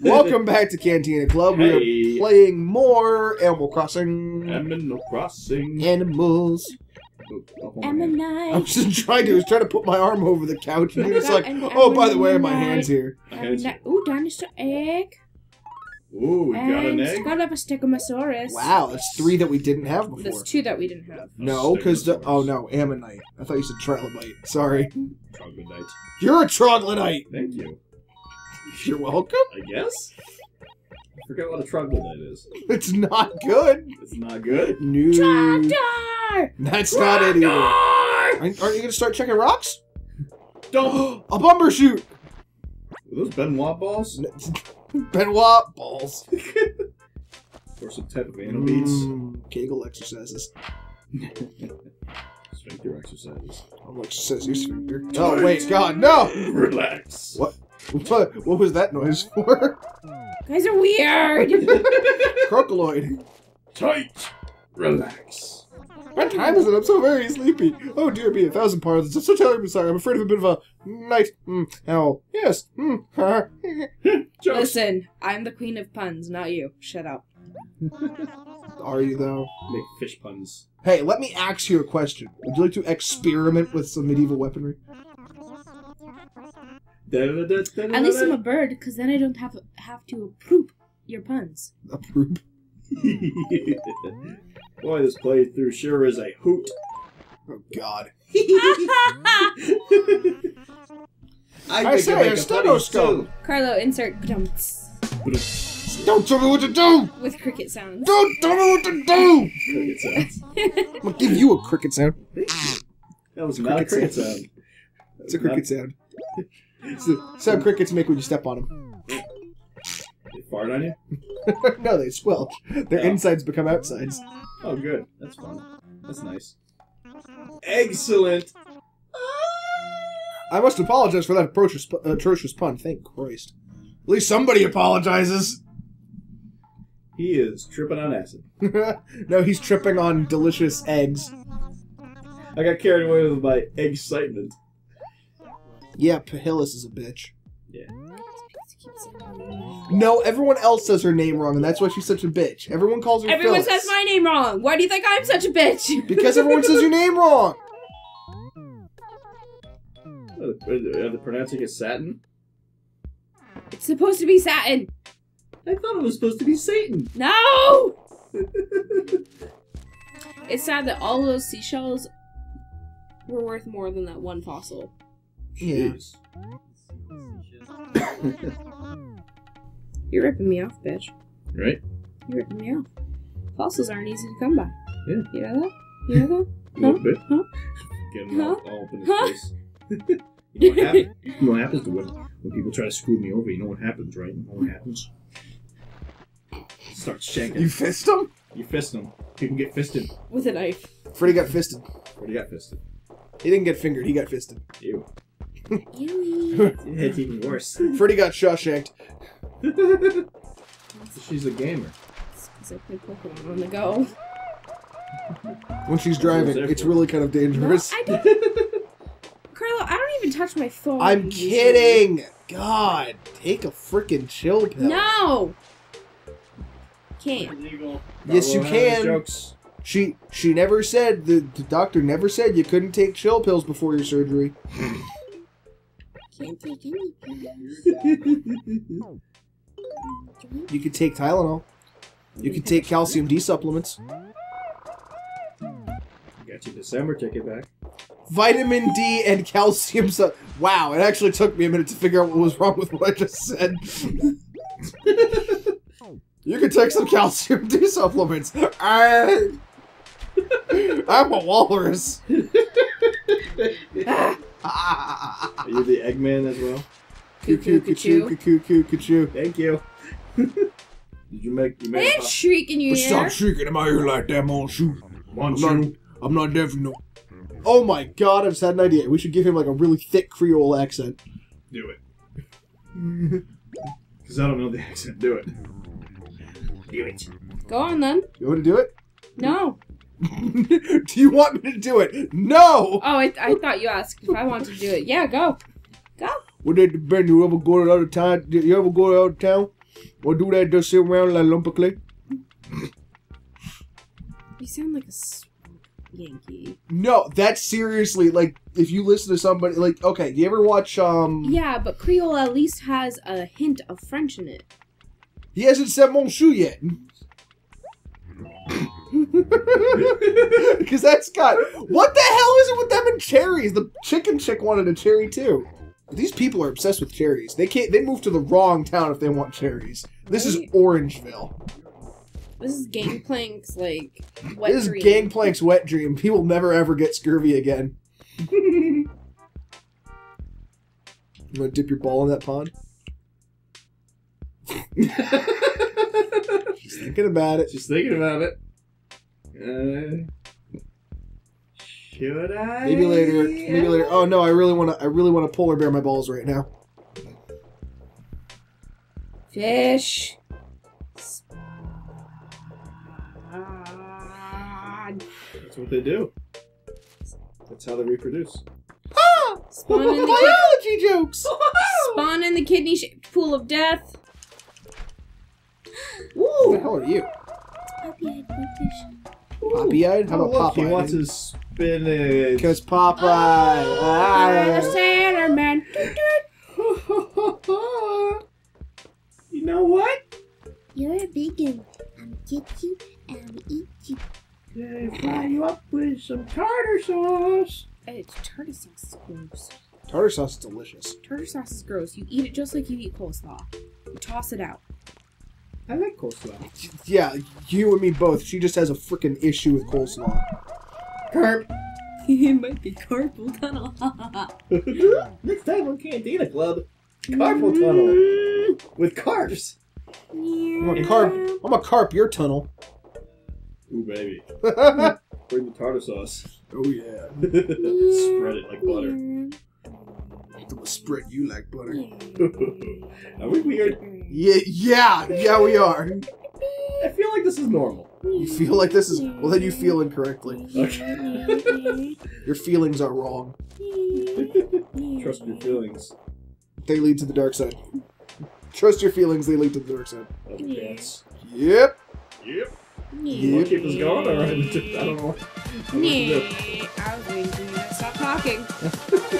Welcome back to Cantina Club. Hey. We are playing more Animal Crossing. Animal Crossing. Animals. Ammonite. I'm just trying to put my arm over the couch. And it's like, oh, by the way, my hand's here. Ooh, dinosaur egg. Ooh, we got an egg. It's got up a stegomosaurus. Wow, that's three that we didn't have before. There's two that we didn't have. No, because the... Oh, no, Ammonite. I thought you said Trilobite. Sorry. Troglodyte. You're a troglodyte! Thank you. You're welcome? I guess? I forget what a troglodyte is. It's not good. It's not good? No. Trogdor! That's not it either. Aren't you going to start checking rocks? Don't... A bumper shoot! Are those Benoit balls? Benoit balls. Or some type of animal beats. Kegel exercises. Sphincter exercises. I'll exercise your sphincter. Oh, wait, God, no! Relax. What was that noise for? Guys are weird! Crocoloid. Tight! Relax. What time is it? I'm so very sleepy. Oh dear me, 1,000 pardons. I'm so terribly sorry. I'm afraid of a bit of a night owl. Yes. Listen, I'm the queen of puns, not you. Shut up. Are you though? Make fish puns. Hey, let me ask you a question. Would you like to experiment with some medieval weaponry? At least I'm a bird, because then I don't have to approve your puns. Approve? Boy, this playthrough sure is a hoot. Oh, God. I say a stethoscope. Carlo, insert grunts. Don't tell me what to do! With cricket sounds. Don't tell me what to do! Cricket sounds. I'm going to give you a cricket sound. That was not a cricket sound. It's a cricket sound. It's the sound crickets make when you step on them. They fart on you? No, they squelch. Their insides become outsides. Oh, good. That's fun. That's nice. Excellent! I must apologize for that atrocious pun. Thank Christ. At least somebody apologizes! He is tripping on acid. No, he's tripping on delicious eggs. I got carried away with my excitement. Yeah, Phyllis is a bitch. Yeah. No, everyone else says her name wrong, and that's why she's such a bitch. Everyone calls her Phyllis. Everyone says my name wrong! Why do you think I'm such a bitch? Because everyone says your name wrong! Are they pronouncing it satin? It's supposed to be satin! I thought it was supposed to be Satan! No! It's sad that all those seashells were worth more than that one fossil. Yeah. You're ripping me off, bitch. Right? You're ripping me off. Fossils aren't easy to come by. Yeah. You know that? You know that? A little bit. Huh? Get them all up in his face. You know what happens? You know what happens to when people try to screw me over? You know what happens, right? You know what happens? Start shaking. You fist them? You fist them. People get fisted. With a knife. Freddy got fisted. Freddy got fisted. He didn't get fingered. He got fisted. Ew. It's even worse. Freddy got Shawshanked. She's a gamer. It's because I play Pokemon on the go. When she's driving, it's really kind of dangerous. No, I don't... Carlo, I don't even touch my phone. I'm kidding! God, take a frickin' chill pill. No! Can't. Yes, you can. She never said, the doctor never said you couldn't take chill pills before your surgery. Can't take any pills. You could take Tylenol. You could take calcium D supplements. You got your December ticket back. Vitamin D and calcium Wow, it actually took me a minute to figure out what was wrong with what I just said. You can take some calcium D supplements. I'm a walrus. Are you the Eggman as well? Cuckoo, cuckoo, cuckoo, cuckoo, cuckoo. Thank you. Did you make I didn't shriek in your ear. Stop shrieking in my ear like that, man. Shoot. I'm not deaf, no. Oh my God, I just had an idea. We should give him like a really thick Creole accent. Do it. Because I don't know the accent. Do it. Do it. Go on then. You want to do it? No. Do you want me to do it? No! Oh, I thought you asked if I wanted to do it. Yeah, go. Go. Well, then, Ben, you ever go out of town? Or do that, just sit around like a lump of clay. You sound like a Yankee. No, that's seriously, like, if you listen to somebody, like, okay, do you ever watch, Yeah, but Creole at least has a hint of French in it. He hasn't said monsieur yet. Because that's got... What the hell is it with them and cherries? The chicken chick wanted a cherry, too. These people are obsessed with cherries. They can't... They move to the wrong town if they want cherries. This is Orangeville. This is Gangplank's, like, wet dream. This is Gangplank's wet dream. He will never, ever get scurvy again. You want to dip your ball in that pond? She's thinking about it. She's thinking about it. Should I? Maybe later. Maybe later. Oh, no, I really want to polar bear my balls right now. Fish. That's what they do. That's how they reproduce. Ah! Spawn in the biology jokes! Spawn in the kidney-shaped pool of death. Who the hell are you? Poppy-eyed fish. Poppy-eyed? How about Popeye? He wants his spinach. Because Popeye. I'm a sailor man. You know what? You're a vegan. I'm get you and I'm eat you. They fry you up with some tartar sauce. Tartar sauce is gross. Tartar sauce is delicious. Tartar sauce is gross. You eat it just like you eat coleslaw. You toss it out. I like coleslaw. Yeah, you and me both. She just has a freaking issue with coleslaw. Carp. It might be carpal tunnel. Next time on Cantina Club, carpal tunnel with carps. Yeah. I'm a carp your tunnel. Ooh, baby. Bring the tartar sauce. Oh, yeah. Spread it like butter. I'm gonna spread you like butter. Are we weird? Yeah, we are. I feel like this is normal. You feel like this is... Well, then you feel incorrectly. Okay. Your feelings are wrong. Trust your feelings. They lead to the dark side. Trust your feelings, they lead to the dark side. Yes. Yep. You want to keep us going, or I don't know. I was waiting for you to stop talking.